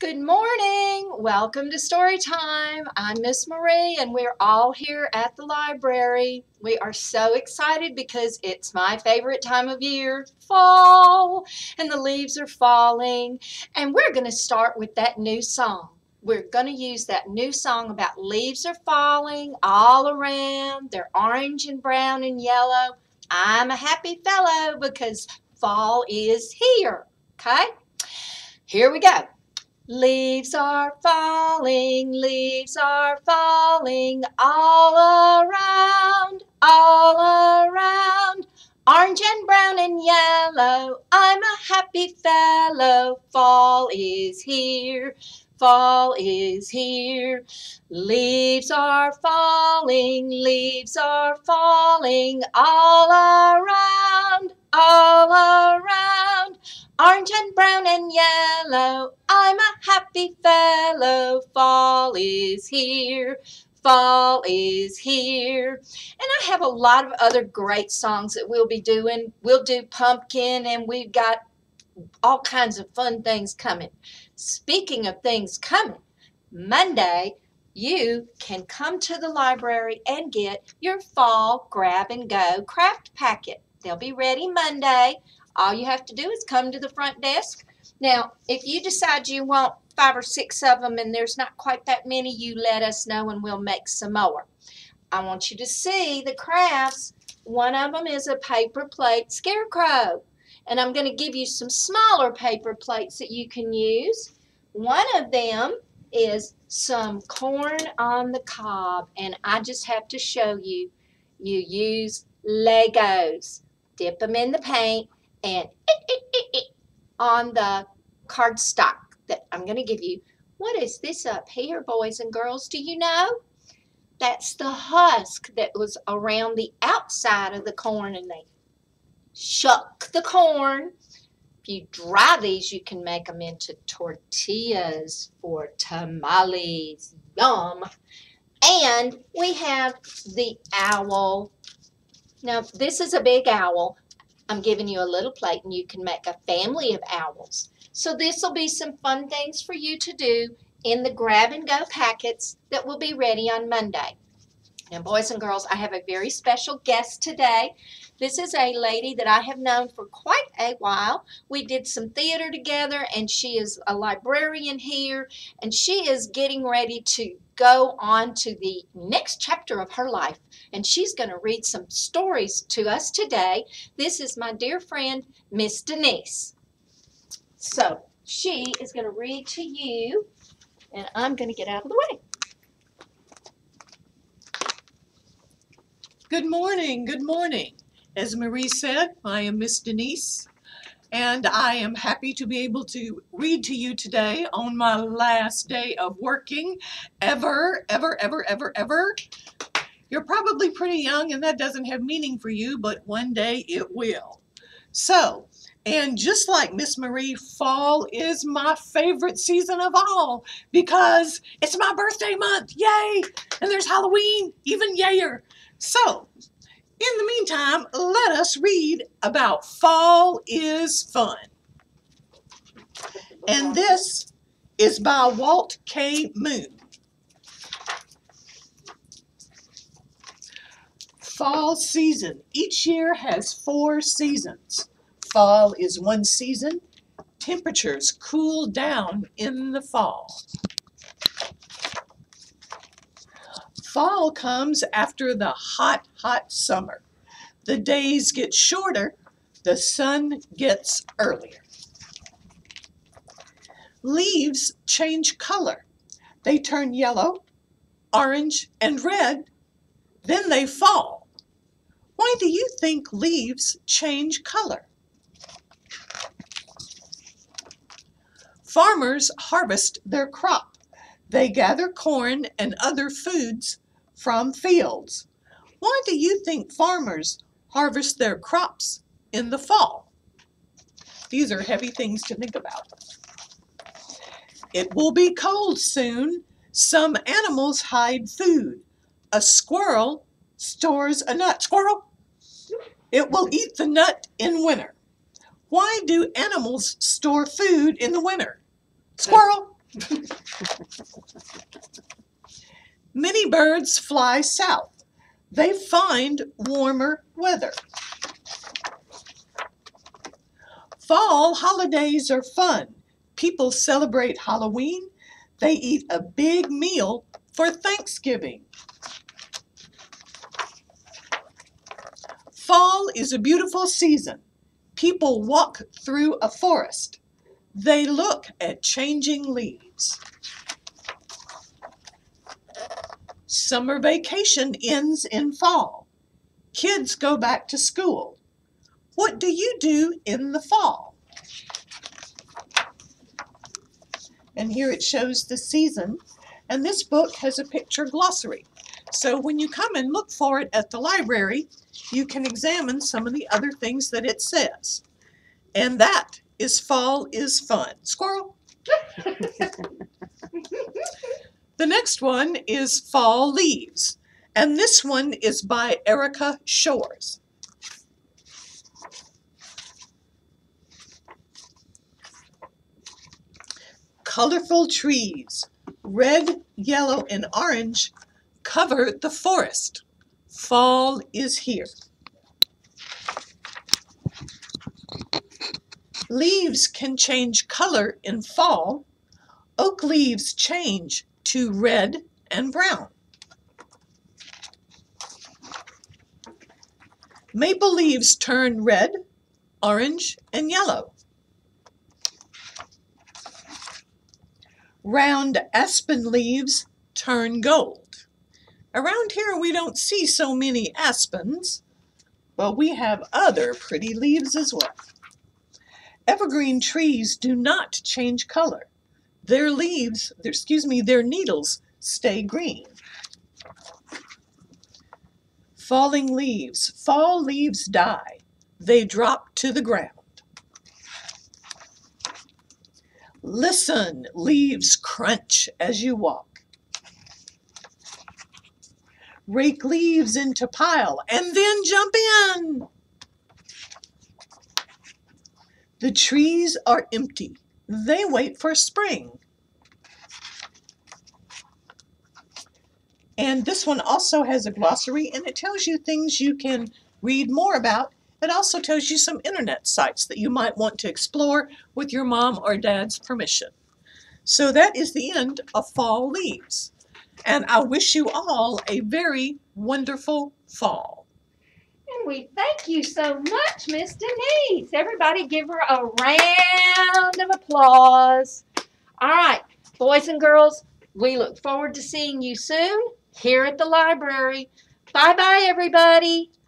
Good morning. Welcome to Story Time. I'm Miss Marie and we're all here at the library. We are so excited because it's my favorite time of year, fall, and the leaves are falling. And we're going to start with that new song. We're going to use that new song about leaves are falling all around. They're orange and brown and yellow. I'm a happy fellow because fall is here. Okay? Here we go. Leaves are falling all around, orange and brown and yellow, I'm a happy fellow, fall is here, leaves are falling all around, orange and brown and yellow, I'm a happy fellow, fall is here. And I have a lot of other great songs that we'll be doing. We'll do pumpkin and we've got all kinds of fun things coming. Speaking of things coming, Monday you can come to the library and get your fall grab and go craft packet. They'll be ready Monday. All you have to do is come to the front desk. Now, if you decide you want 5 or 6 of them and there's not quite that many, you let us know and we'll make some more. I want you to see the crafts. One of them is a paper plate scarecrow. And I'm going to give you some smaller paper plates that you can use. One of them is some corn on the cob. And I just have to show you, you use Legos. Dip them in the paint and on the cardstock that I'm going to give you. What is this up here, boys and girls? Do you know? That's the husk that was around the outside of the corn, and they shuck the corn. If you dry these, you can make them into tortillas for tamales. Yum! And we have the owl. Now, this is a big owl. I'm giving you a little plate and you can make a family of owls. So this will be some fun things for you to do in the grab and go packets that will be ready on Monday. Now, boys and girls, I have a very special guest today. This is a lady that I have known for quite a while. We did some theater together and she is a librarian here, and she is getting ready to go on to the next chapter of her life, and she's going to read some stories to us today. This is my dear friend, Miss Denise. So she is going to read to you, and I'm going to get out of the way. Good morning, good morning. As Marie said, I am Miss Denise, and I am happy to be able to read to you today on my last day of working ever. You're probably pretty young and that doesn't have meaning for you, but one day it will. So, and just like Miss Marie, fall is my favorite season of all because it's my birthday month, yay! And there's Halloween, even yayer. So, in the meantime, let us read about Fall is Fun. And this is by Walt K. Moon. Fall season. Each year has 4 seasons. Fall is one season. Temperatures cool down in the fall. Fall comes after the hot, hot summer. The days get shorter, the sun gets earlier. Leaves change color. They turn yellow, orange, and red. Then they fall. Why do you think leaves change color? Farmers harvest their crop. They gather corn and other foods from fields. Why do you think farmers harvest their crops in the fall? These are heavy things to think about. It will be cold soon. Some animals hide food. A squirrel stores a nut. Squirrel! It will eat the nut in winter. Why do animals store food in the winter? Squirrel! Many birds fly south. They find warmer weather. Fall holidays are fun. People celebrate Halloween. They eat a big meal for Thanksgiving. Fall is a beautiful season. People walk through a forest. They look at changing leaves. Summer vacation ends in fall. Kids go back to school. What do you do in the fall? And here it shows the season. And this book has a picture glossary. So when you come and look for it at the library, you can examine some of the other things that it says. And that is Fall is Fun. Squirrel. The next one is Fall Leaves. And this one is by Erica Shores. Colorful trees, red, yellow, and orange, cover the forest. Fall is here. Leaves can change color in fall. Oak leaves change to red and brown. Maple leaves turn red, orange, and yellow. Round aspen leaves turn gold. Around here we don't see so many aspens, but we have other pretty leaves as well. Evergreen trees do not change color. Their needles stay green. Falling leaves. Fall leaves die. They drop to the ground. Listen, leaves crunch as you walk. Rake leaves into pile and then jump in. The trees are empty. They wait for spring. And this one also has a glossary, and it tells you things you can read more about. It also tells you some internet sites that you might want to explore with your mom or dad's permission. So that is the end of Fall Leaves. And I wish you all a very wonderful fall. And we thank you so much, Miss Denise. Everybody give her a round of applause. All right, boys and girls, we look forward to seeing you soon here at the library. Bye-bye, everybody.